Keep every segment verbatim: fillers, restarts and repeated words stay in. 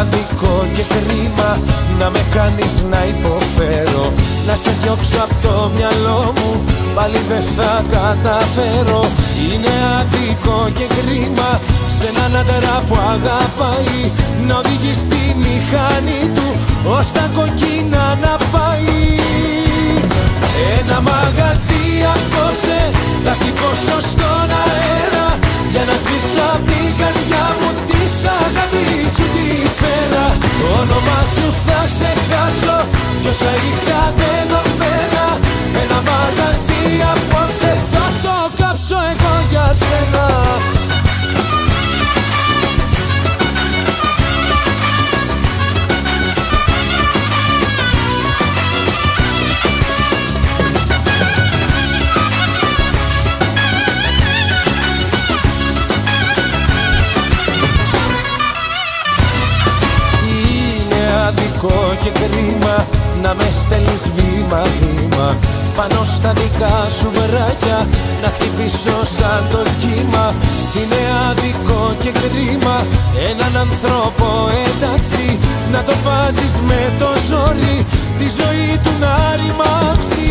άδικο και κρίμα να με κάνεις να υποφέρω. Να σε διώξω από το μυαλό μου, πάλι δεν θα καταφέρω. Είναι άδικο και κρίμα σε έναν άντρα που αγαπάει να οδηγεί στη μηχανή του ως τα κοκκίνα να πάει. Ένα μαγαζί απόψε θα σηκώσω στον αέρα για να σβήσω απ' την καρδιά μου της αγάπης σου τη σφαίρα. Το όνομα σου θα ξεχάσω κι όσα είχα δεδομένα. Ένα μαγαζί απόψε θα το κάψω εγώ για σένα. Και κρίμα να με στέλνεις βήμα-βήμα πάνω στα δικά σου βράχια, να χτυπήσω σαν το κύμα. Είναι άδικο και κρίμα έναν άνθρωπο εντάξει να το βάζεις με το ζόρι τη ζωή του να ρημάξει.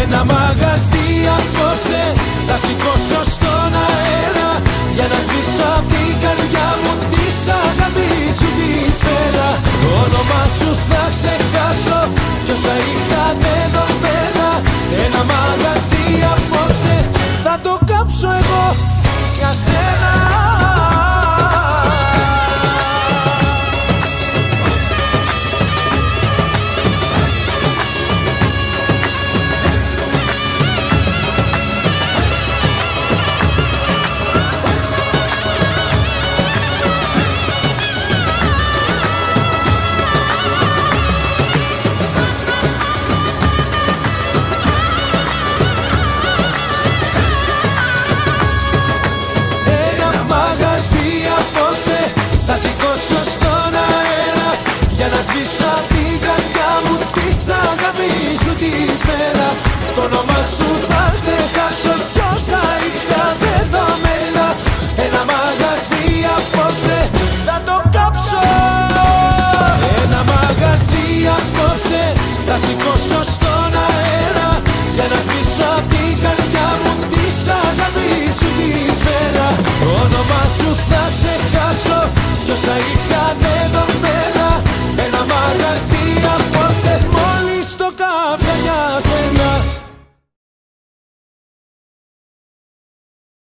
Ένα μαγαζί απόψε θα σηκώσω στον αέρα για να σβήσω απ' την καρδιά μου της αγάπης σου τη σφαίρα. Το όνομα σου θα ξεχάσω κι όσα είχα δεδομένα. Ένα μαγαζί απόψε θα το κάψω εγώ για σένα. Θα σηκώσω στον αέρα για να σβήσω απ' την καρδιά μου της αγάπης σου τη σφαίρα. Το όνομα σου θα ξεχάσω κι όσα είχα δεδομένα. Ένα μαγαζί απόψε θα το κάψω. Ένα μαγαζί απόψε θα σηκώσω στον αέρα για να σβήσω απ' την καρδιά μου της αγάπης σου τη σφαίρα. Το όνομα σου θα ξεχάσω. Yo soy